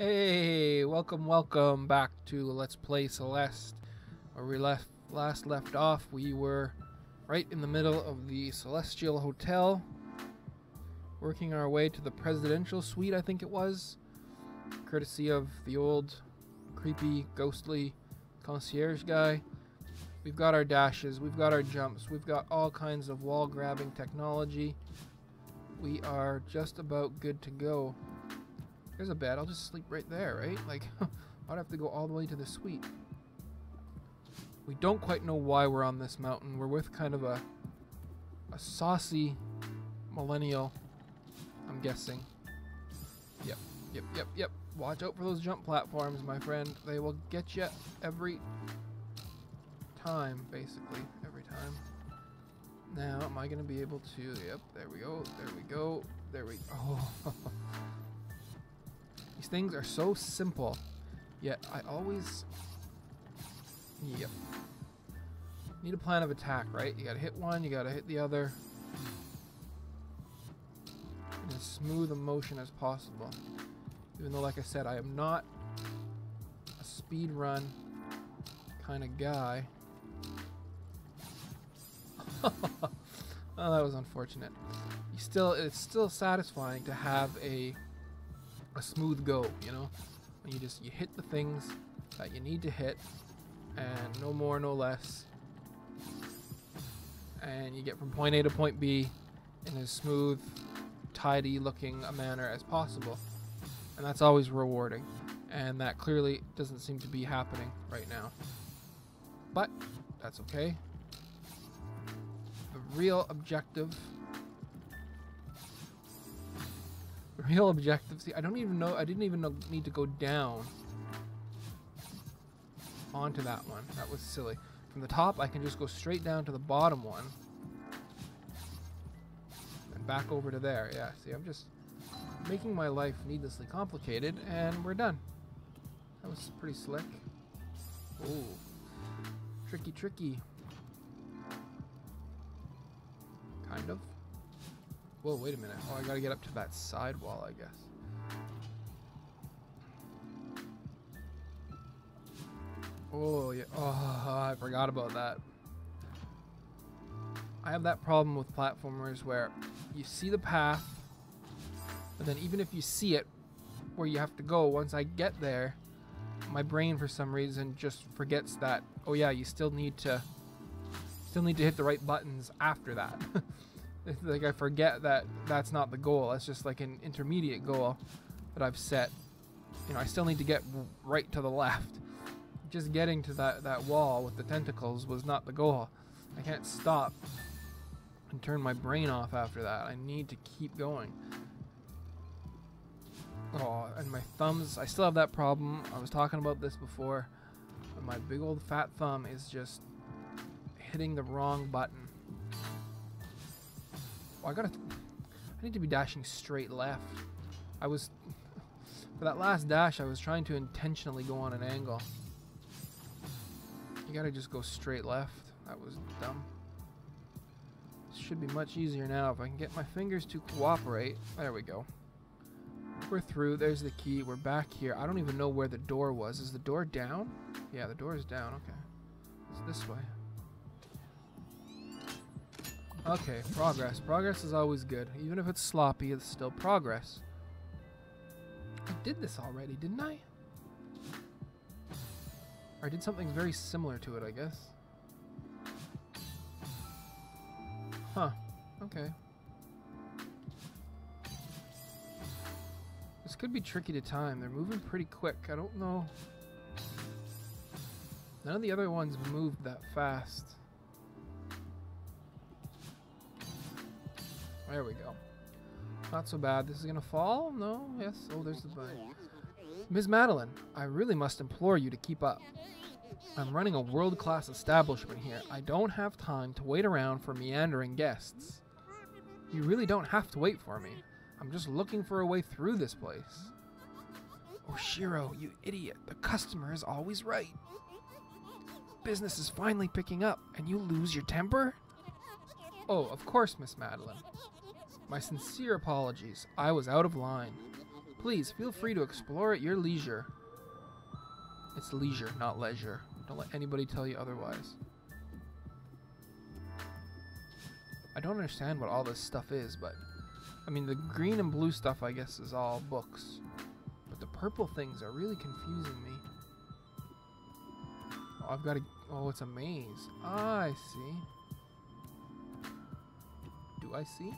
Hey, welcome back to Let's Play Celeste. Where we last left off, we were right in the middle of the Celestial Hotel, working our way to the Presidential Suite, I think it was, courtesy of the old, creepy, ghostly concierge guy. We've got our dashes, we've got our jumps, we've got all kinds of wall-grabbing technology. We are just about good to go. There's a bed. I'll just sleep right there, right? Like, I'd have to go all the way to the suite. We don't quite know why we're on this mountain. We're with kind of a saucy millennial, I'm guessing. Yep. Watch out for those jump platforms, my friend. They will get you every time, basically. Every time. Now, am I going to be able to... Yep, there we go. There we go. There we... Oh... These things are so simple, yet I always, yep, need a plan of attack, right? You gotta hit one, you gotta hit the other, in as smooth a motion as possible. Even though, like I said, I am not a speed run kind of guy. Oh, that was unfortunate. It's still satisfying to have a smooth go, you know, when you hit the things that you need to hit, and no more, no less, and you get from point A to point B in as smooth, tidy looking a manner as possible, and that's always rewarding, and that clearly doesn't seem to be happening right now, but that's okay. The real objective, see, I didn't even need to go down onto that one. That was silly. From the top, I can just go straight down to the bottom one and back over to there. Yeah, see, I'm just making my life needlessly complicated, and we're done. That was pretty slick. Ooh. Tricky. Kind of. Whoa, wait a minute. Oh, I gotta get up to that side wall, I guess. Oh, yeah. Oh, I forgot about that. I have that problem with platformers where you see the path, but then even if you see it, where you have to go, once I get there, my brain for some reason just forgets that, oh yeah, you still need to hit the right buttons after that. It's like I forget that that's not the goal. That's just like an intermediate goal that I've set. You know, I still need to get right to the left. Just getting to that wall with the tentacles was not the goal. I can't stop and turn my brain off after that. I need to keep going. Oh, and my thumbs. I still have that problem. I was talking about this before. But my big old fat thumb is just hitting the wrong button. Oh, I need to be dashing straight left. For that last dash, I was trying to intentionally go on an angle. You gotta just go straight left. That was dumb. Should be much easier now if I can get my fingers to cooperate. There we go. We're through. There's the key. We're back here. I don't even know where the door was. Is the door down? Yeah, the door is down. Okay. It's this way. Okay, progress. Progress is always good. Even if it's sloppy, it's still progress. I did this already, didn't I? Or I did something very similar to it, I guess. Huh. Okay. This could be tricky to time. They're moving pretty quick. I don't know. None of the other ones moved that fast. There we go. Not so bad. This is gonna fall? No? Yes? Oh, there's the button. Ms. Madeline, I really must implore you to keep up. I'm running a world-class establishment here. I don't have time to wait around for meandering guests. You really don't have to wait for me. I'm just looking for a way through this place. Oh, Shiro, you idiot. The customer is always right. Business is finally picking up, and you lose your temper? Oh, of course, Miss Madeline. My sincere apologies. I was out of line. Please feel free to explore at your leisure. It's leisure, not leisure. Don't let anybody tell you otherwise. I don't understand what all this stuff is, but I mean the green and blue stuff I guess is all books, but the purple things are really confusing me. Oh, I've got to... oh, it's a maze. Ah, I see. Do I see?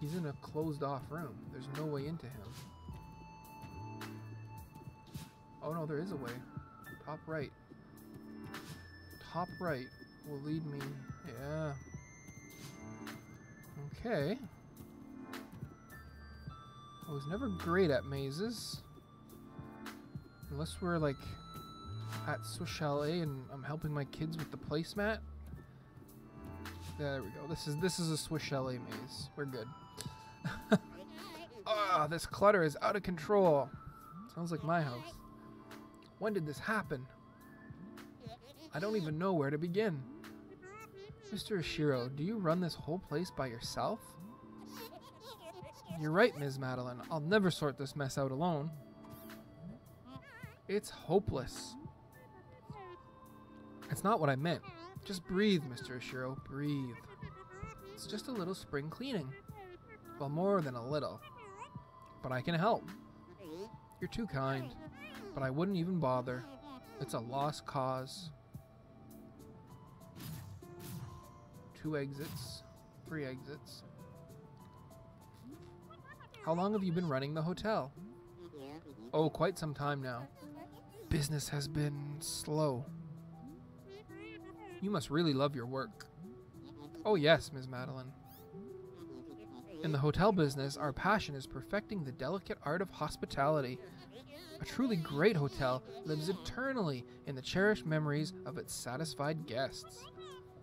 He's in a closed off room. There's no way into him. Oh no, there is a way. Top right. Top right will lead me... yeah. Okay. I was never great at mazes. Unless we're like at Swiss Chalet and I'm helping my kids with the placemat. There we go. This is a Swiss Chalet maze. We're good. Ah, this clutter is out of control. Sounds like my house. When did this happen? I don't even know where to begin. Mr. Oshiro, do you run this whole place by yourself? You're right, Ms. Madeline. I'll never sort this mess out alone. It's hopeless. It's not what I meant. Just breathe, Mr. Oshiro. Breathe. It's just a little spring cleaning. Well, more than a little. But I can help. You're too kind. But I wouldn't even bother. It's a lost cause. 2 exits, 3 exits. How long have you been running the hotel? Oh, quite some time now. Business has been slow. You must really love your work. Oh yes, Ms. Madeline. In the hotel business, our passion is perfecting the delicate art of hospitality. A truly great hotel lives eternally in the cherished memories of its satisfied guests.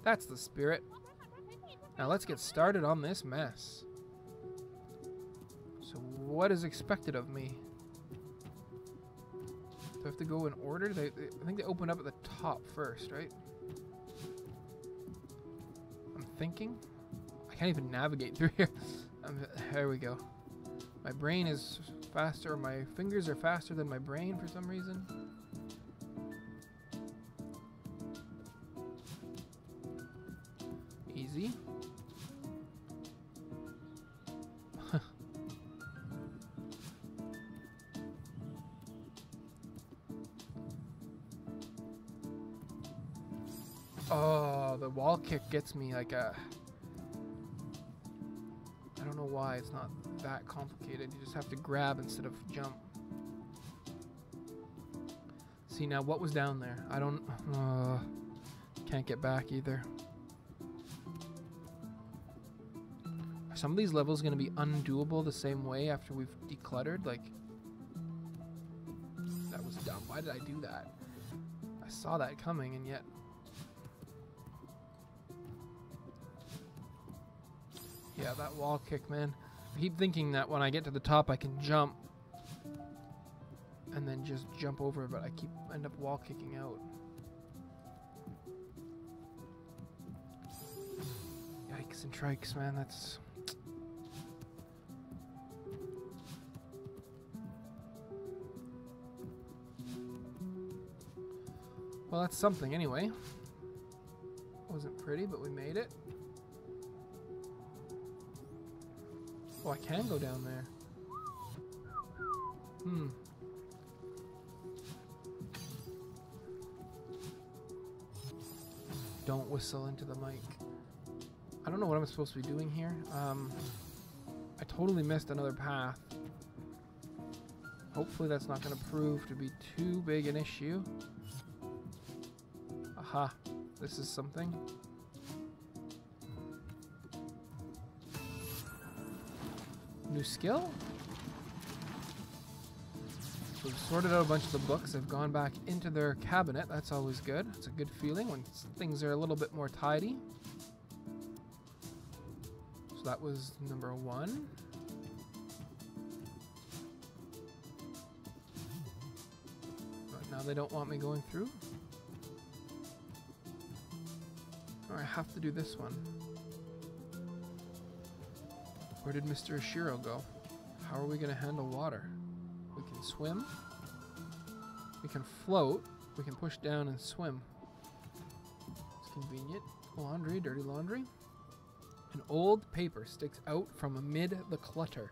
That's the spirit. Now let's get started on this mess. So what is expected of me? Do I have to go in order? I think they open up at the top first, right? I'm thinking. I can't even navigate through here. There we go. My brain is faster. My fingers are faster than my brain for some reason. Easy. Oh, the wall kick gets me like a... I don't know why it's not that complicated. You just have to grab instead of jump. See, now what was down there? I don't... can't get back either. Are some of these levels going to be undoable the same way after we've decluttered? Like... that was dumb. Why did I do that? I saw that coming and yet... yeah, that wall kick, man. I keep thinking that when I get to the top, I can jump. And then just jump over, but I keep end up wall kicking out. Yikes and trikes, man. That's... well, that's something anyway. Wasn't pretty, but we made it. Oh, I can go down there. Hmm. Don't whistle into the mic. I don't know what I'm supposed to be doing here. I totally missed another path. Hopefully that's not going to prove to be too big an issue. Aha. This is something. New skill? So we've sorted out a bunch of the books. I've gone back into their cabinet. That's always good. It's a good feeling when things are a little bit more tidy. So that was number 1. But now they don't want me going through. Or I have to do this one. Where did Mr. Oshiro go? How are we going to handle water? We can swim. We can float. We can push down and swim. It's convenient. Laundry, dirty laundry. An old paper sticks out from amid the clutter.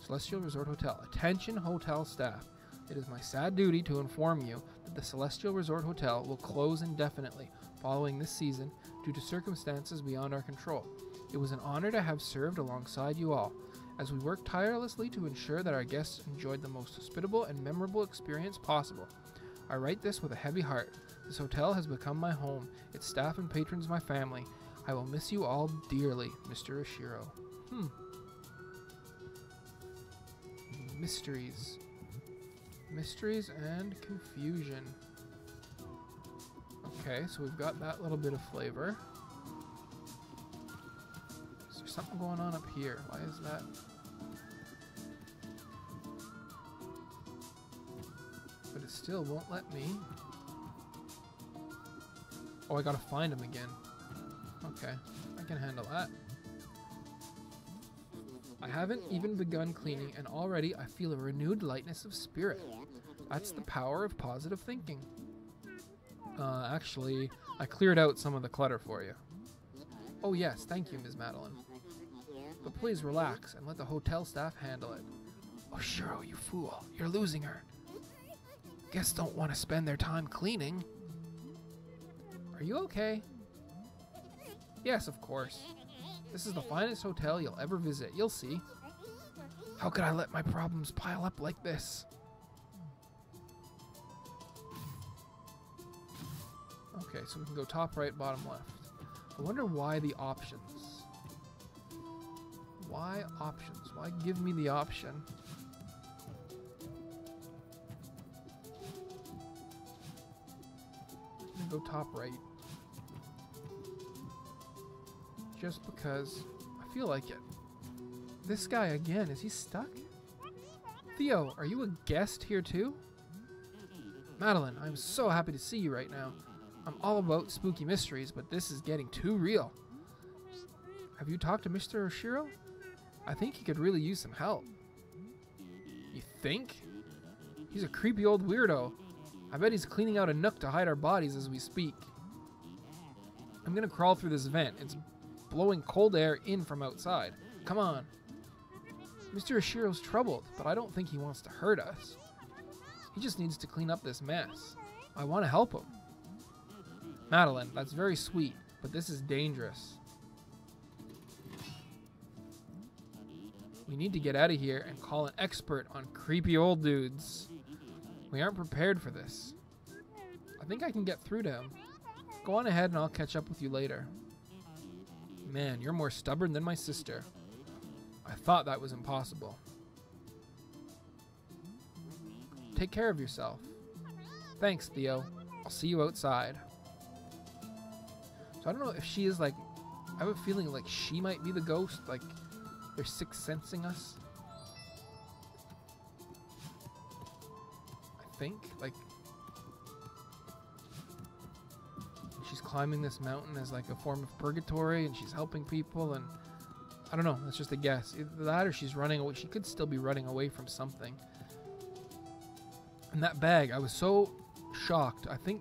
Celestial Resort Hotel. Attention hotel staff. It is my sad duty to inform you that the Celestial Resort Hotel will close indefinitely following this season due to circumstances beyond our control. It was an honor to have served alongside you all, as we worked tirelessly to ensure that our guests enjoyed the most hospitable and memorable experience possible. I write this with a heavy heart. This hotel has become my home, its staff and patrons my family. I will miss you all dearly, Mr. Oshiro. Mysteries. Mysteries and confusion. Okay, so we've got that little bit of flavor. Is there something going on up here? Why is that? But it still won't let me. Oh, I gotta find him again. Okay, I can handle that. I haven't even begun cleaning, and already I feel a renewed lightness of spirit. That's the power of positive thinking. Actually, I cleared out some of the clutter for you. Oh yes, thank you, Ms. Madeline. But please relax and let the hotel staff handle it. Oshiro, you fool. You're losing her. Guests don't want to spend their time cleaning. Are you okay? Yes, of course. This is the finest hotel you'll ever visit. You'll see. How could I let my problems pile up like this? Okay, so we can go top right, bottom left. I wonder why the options. Why options? Why give me the option? I'm gonna go top right. Just because I feel like it. This guy again, is he stuck? Theo, are you a guest here too? Madeline, I'm so happy to see you right now. I'm all about spooky mysteries, but this is getting too real. Have you talked to Mr. Oshiro? I think he could really use some help. You think? He's a creepy old weirdo. I bet he's cleaning out a nook to hide our bodies as we speak. I'm gonna crawl through this vent. It's blowing cold air in from outside. Come on. Mr. Oshiro's troubled, but I don't think he wants to hurt us. He just needs to clean up this mess. I want to help him. Madeline, that's very sweet, but this is dangerous. We need to get out of here and call an expert on creepy old dudes. We aren't prepared for this. I think I can get through to him. Go on ahead and I'll catch up with you later. Man, you're more stubborn than my sister. I thought that was impossible. Take care of yourself. Thanks, Theo. I'll see you outside. So I don't know if she is like... I have a feeling like she might be the ghost. Like, they're sixth sensing us. I think. Like... she's climbing this mountain as like a form of purgatory, and she's helping people, and I don't know, that's just a guess. Either that or she's running away. She could still be running away from something. And that bag, I was so shocked. I think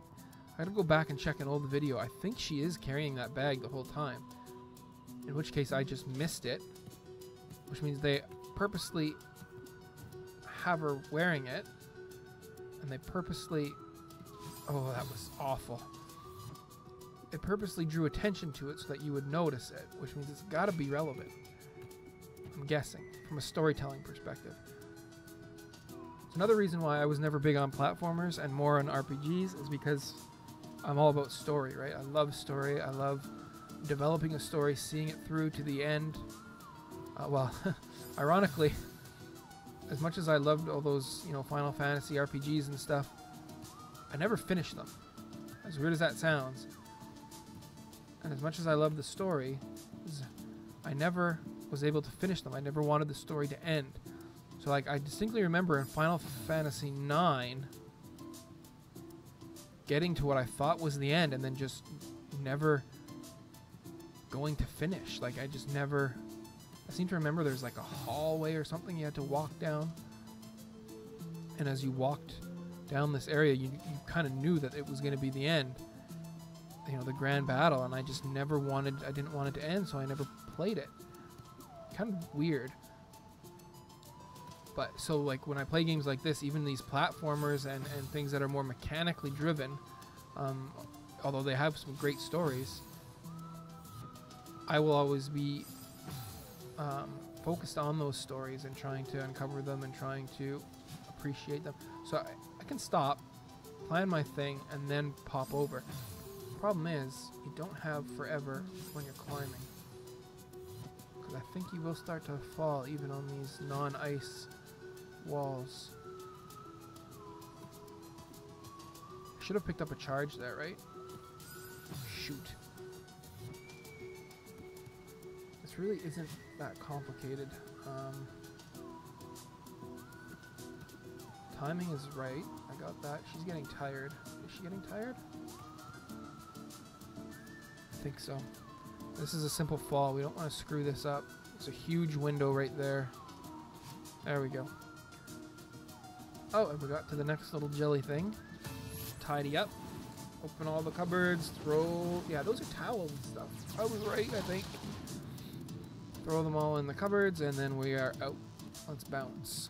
I gotta go back and check an old video. I think she is carrying that bag the whole time, in which case I just missed it, which means they purposely have her wearing it, and they purposely... oh, that was awful. It purposely drew attention to it so that you would notice it, which means it's got to be relevant. I'm guessing, from a storytelling perspective. It's another reason why I was never big on platformers and more on RPGs is because I'm all about story, right? I love story. I love developing a story, seeing it through to the end. Well, ironically, as much as I loved all those, you know, Final Fantasy RPGs and stuff, I never finished them. As weird as that sounds. And as much as I love the story, I never was able to finish them. I never wanted the story to end. So, like, I distinctly remember in Final Fantasy IX getting to what I thought was the end and then just never going to finish. Like, I just never I seem to remember there's like a hallway or something you had to walk down. And as you walked down this area, you kind of knew that it was going to be the end. You know, the grand battle, and I just never wanted, I didn't want it to end, so I never played it. Kind of weird. But, so like when I play games like this, even these platformers and things that are more mechanically driven, although they have some great stories, I will always be focused on those stories and trying to uncover them and trying to appreciate them. So I can stop, plan my thing, and then pop over. The problem is, you don't have forever when you're climbing. Because I think you will start to fall even on these non-ice walls. I should have picked up a charge there, right? Shoot. This really isn't that complicated. Timing is right. I got that. She's getting tired. Is she getting tired? I think so. This is a simple fall. We don't want to screw this up. There's a huge window right there. There we go. Oh, and we got to the next little jelly thing. Tidy up. Open all the cupboards. Throw... yeah, those are towels and stuff. I was right, I think. Throw them all in the cupboards, and then we are out. Let's bounce.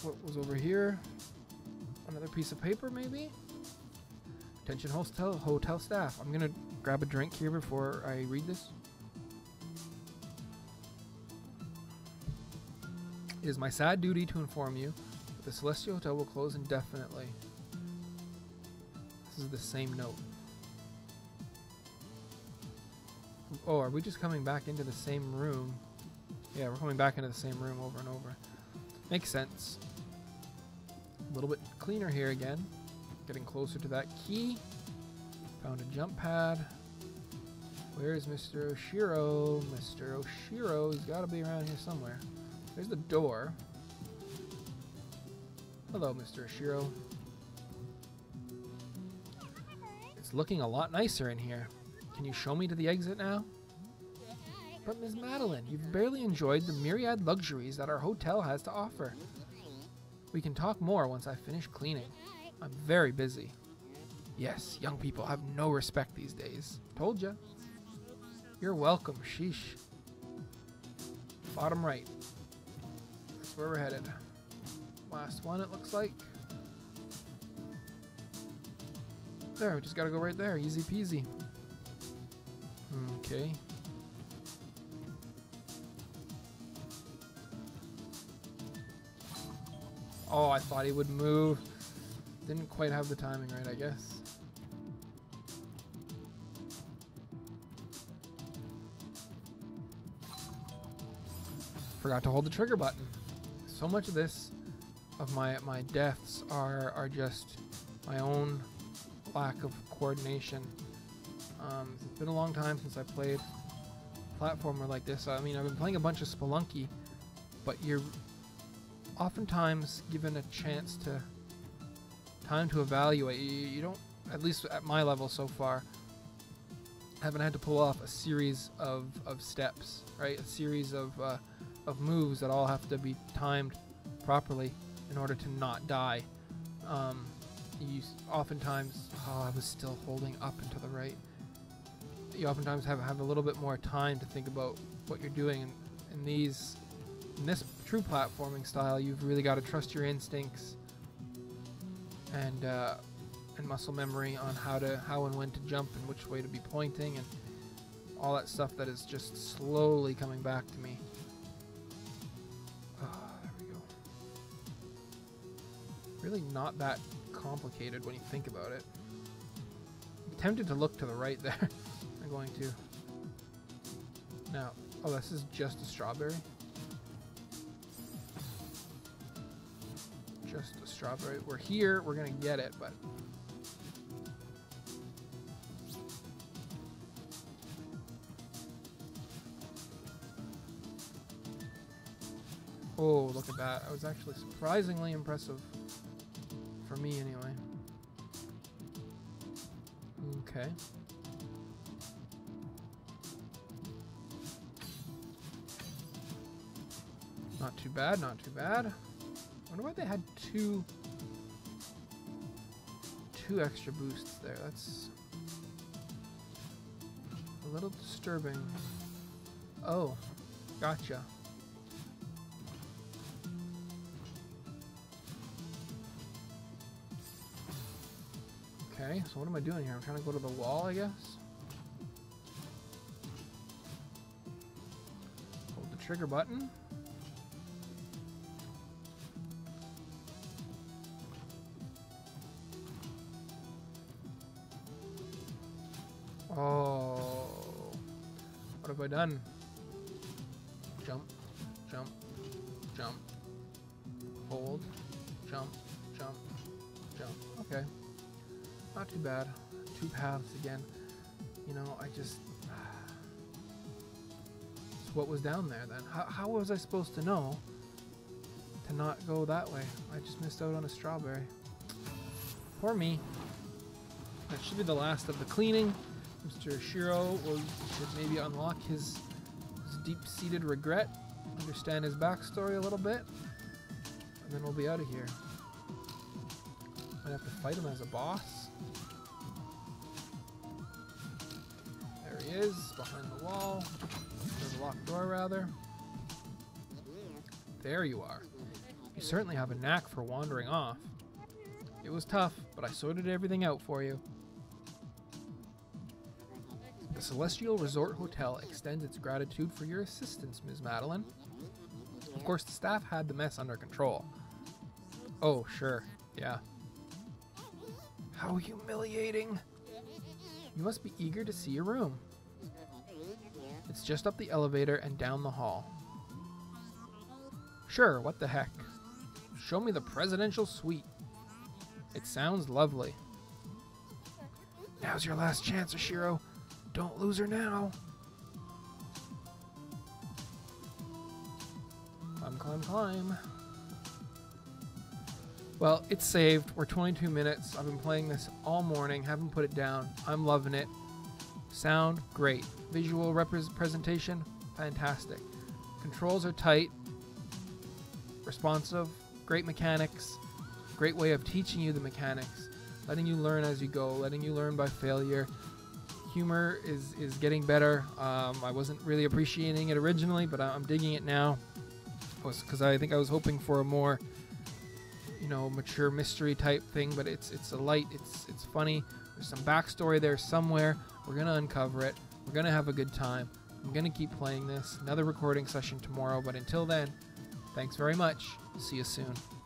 What was over here? Another piece of paper, maybe? Attention hotel staff. I'm gonna grab a drink here before I read this. It is my sad duty to inform you that the Celestial Hotel will close indefinitely. This is the same note. Oh, are we just coming back into the same room? Yeah, we're coming back into the same room over and over. Makes sense. A little bit cleaner here again. Getting closer to that key. Found a jump pad. Where is Mr. Oshiro? Mr. Oshiro, he's gotta be around here somewhere. There's the door. Hello, Mr. Oshiro. It's looking a lot nicer in here. Can you show me to the exit now? But Ms. Madeline, you've barely enjoyed the myriad luxuries that our hotel has to offer. We can talk more once I finish cleaning. I'm very busy. Yes, young people have no respect these days. Told ya. You're welcome, sheesh. Bottom right. That's where we're headed. Last one, it looks like. There, we just gotta go right there. Easy peasy. Okay. Oh, I thought he would move. Didn't quite have the timing right, I guess. Forgot to hold the trigger button. So much of this, of my deaths are just my own lack of coordination. It's been a long time since I played a platformer like this. I mean, I've been playing a bunch of Spelunky, but you're oftentimes given a chance to time to evaluate. You don't, at least at my level so far, haven't had to pull off a series of steps, right? A series of moves that all have to be timed properly in order to not die. You oftentimes, oh, I was still holding up and to the right. You oftentimes have a little bit more time to think about what you're doing, and in this true platforming style, you've really got to trust your instincts and muscle memory on how and when to jump and which way to be pointing and all that stuff that is just slowly coming back to me. Oh, there we go. Really not that complicated when you think about it. I'm tempted to look to the right there. I'm going to. Now, oh, this is just a strawberry. Just a strawberry. We're here. We're going to get it, but... oh, look at that. That was actually surprisingly impressive. For me, anyway. Okay. Not too bad, not too bad. I wonder why they had two extra boosts there. That's a little disturbing. Oh, gotcha. Okay, so what am I doing here? I'm trying to go to the wall, I guess. Hold the trigger button. Oh, what have I done? Jump, jump, jump, hold, jump, jump, jump. Okay, not too bad. Two paths again. You know, I just... So what was down there then? How was I supposed to know to not go that way? I just missed out on a strawberry. Poor me. That should be the last of the cleaning. Mr. Shiro should maybe unlock his deep-seated regret, understand his backstory a little bit, and then we'll be out of here. Might have to fight him as a boss. There he is, behind the wall. There's a locked door, rather. There you are. You certainly have a knack for wandering off. It was tough, but I sorted everything out for you. The Celestial Resort Hotel extends its gratitude for your assistance, Ms. Madeline. Of course, the staff had the mess under control. Oh, sure. Yeah. How humiliating. You must be eager to see your room. It's just up the elevator and down the hall. Sure, what the heck. Show me the Presidential Suite. It sounds lovely. Now's your last chance, Oshiro. Don't lose her now. Climb, climb, climb. Well, it's saved. We're 22 minutes. I've been playing this all morning. Haven't put it down. I'm loving it. Sound, great. Visual representation, fantastic. Controls are tight. Responsive. Great mechanics. Great way of teaching you the mechanics. Letting you learn as you go. Letting you learn by failure. Humor is getting better. I wasn't really appreciating it originally, but I'm digging it now, because I think I was hoping for a more, you know, mature mystery type thing, but it's a light, it's funny. There's some backstory there somewhere. We're gonna uncover it. We're gonna have a good time. I'm gonna keep playing this. Another recording session tomorrow, but until then, thanks very much. See you soon.